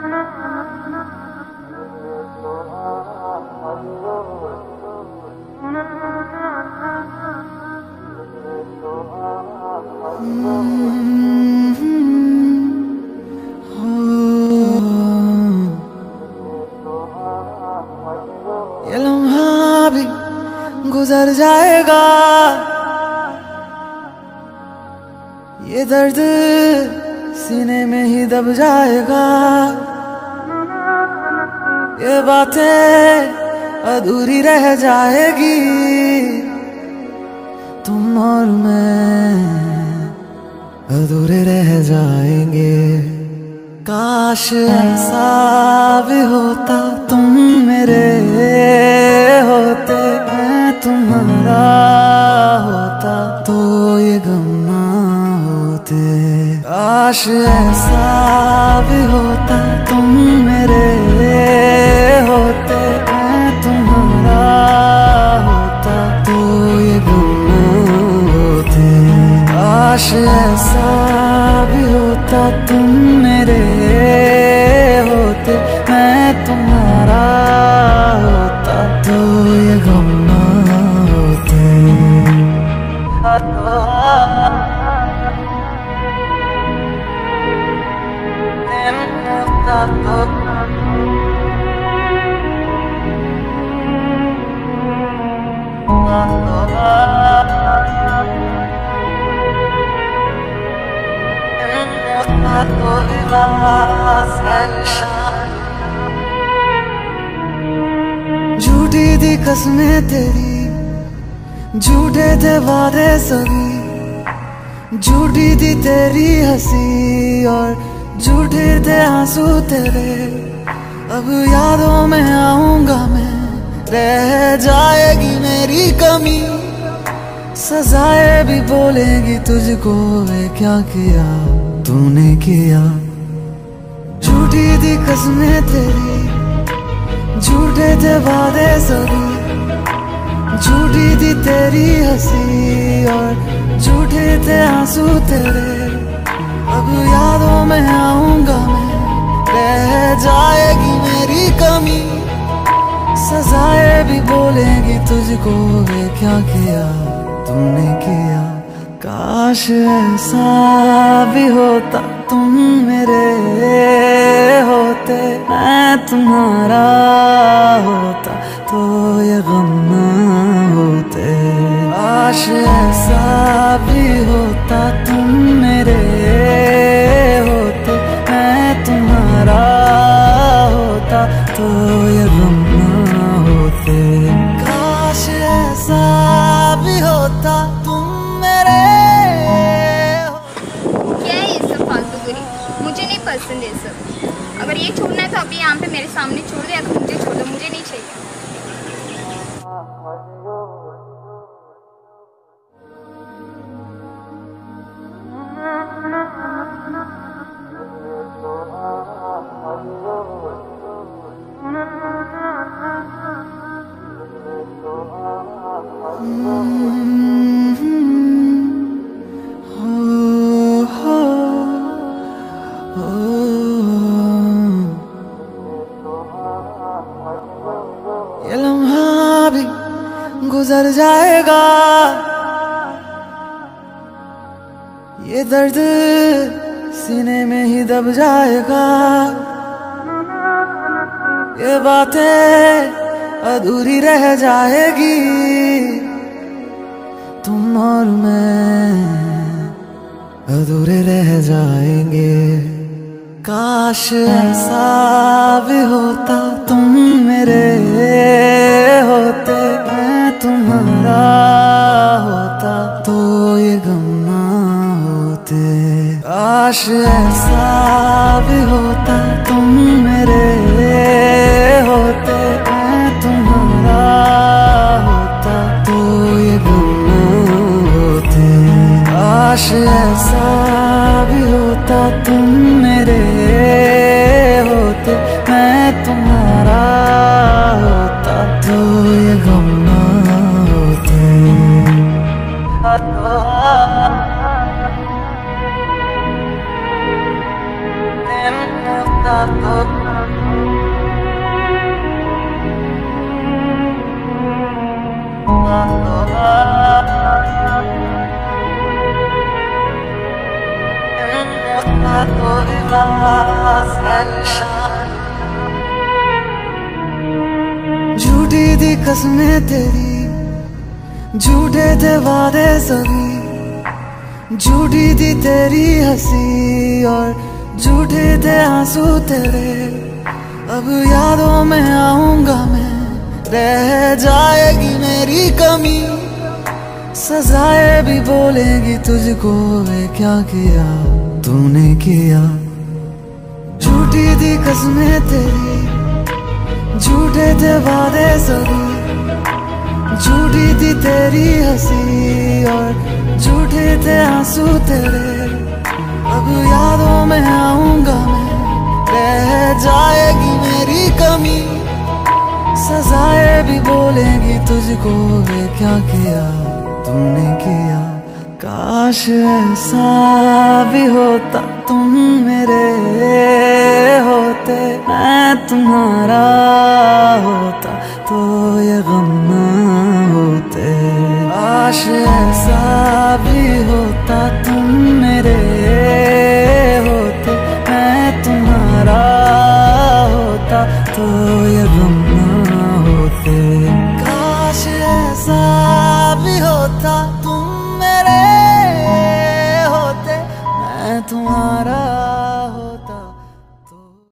ये लम्हा भी गुजर जाएगा, ये दर्द सीने में ही दब जाएगा, ये बातें अधूरी रह जाएगी, तुम और मैं अधूरे रह जाएंगे। काश ऐसा भी होता, तुम मेरे होते, मैं तुम्हारा होता, तो ये गम ना होते। काश ऐसा भी होता, तुम मेरे होते, मैं तुम्हारा होता, तो ये गम ना होते। काश ऐसा भी होता, तुम मेरे होते, मैं तुम्हारा होता, तो ये गम ना होते। झूठी थी कसमें तेरी, झूठे थे वादे सभी, झूठी थी तेरी हंसी और झूठे थे आंसू तेरे। अब यादों में आऊंगा मैं, रह जाएगी मेरी कमी, सजाएं भी बोलेंगी तुझको है क्या किया तूने किया। झूठी थी कसमें तेरी, झूठे थे वादे सभी, झूठी थी तेरी हंसी और झूठे थे आंसू तेरे। अब यादों में आऊंगा मैं, रह जाएगी मेरी कमी, सजाएं भी बोलेंगी तुझको है क्या किया तूने किया। काश ऐसा भी होता, तुम मेरे होते, मैं तुम्हारा होता, तो ये गम ना होते। काश ऐसा भी होता, तुम मेरे होते, मैं तुम्हारा होता, तो ये गम ना होते। काश ऐसा भी होता, पसंद है सब। अगर ये छोड़ना है तो अभी यहाँ पे मेरे सामने छोड़ दे, या तो मुझे छोड़ दो, मुझे नहीं चाहिए। ये लम्हा भी गुजर जाएगा, ये दर्द सीने में ही दब जाएगा, ये बातें अधूरी रह जाएगी, तुम और मैं अधूरे रह जाएंगे। काश ऐसा भी होता, तुम मेरे होते, मैं तुम्हारा होता, तो ये गम ना होते। काश ऐसा भी होता, तुम मेरे होते, मैं तुम्हारा होता, तो ये गम ना होते। काश ऐसा भी होता, तुम मेरे होते, मैं तुम्हारा होता, तो ये गम ना होते। झूठी दी कसमें तेरी, झूठे थे वादे सभी, झूठी थी तेरी हंसी और झूठे थे आंसू तेरे। अब यादों में आऊंगा मैं, रह जाएगी मेरी कमी, सजाएं भी बोलेंगी तुझको वे क्या किया तूने किया। झूठी थी कसमें तेरी, झूठे थे वादे सभी, झूठी थी तेरी हंसी और झूठे थे आंसू तेरे। अब यादों में आऊंगा मैं, रह जाएगी मेरी कमी, सजाएं भी बोलेंगी तुझको वे क्या किया तूने किया। काश ऐसा भी होता तुम मेरे होते, मैं तुम्हारा होता तो ये गम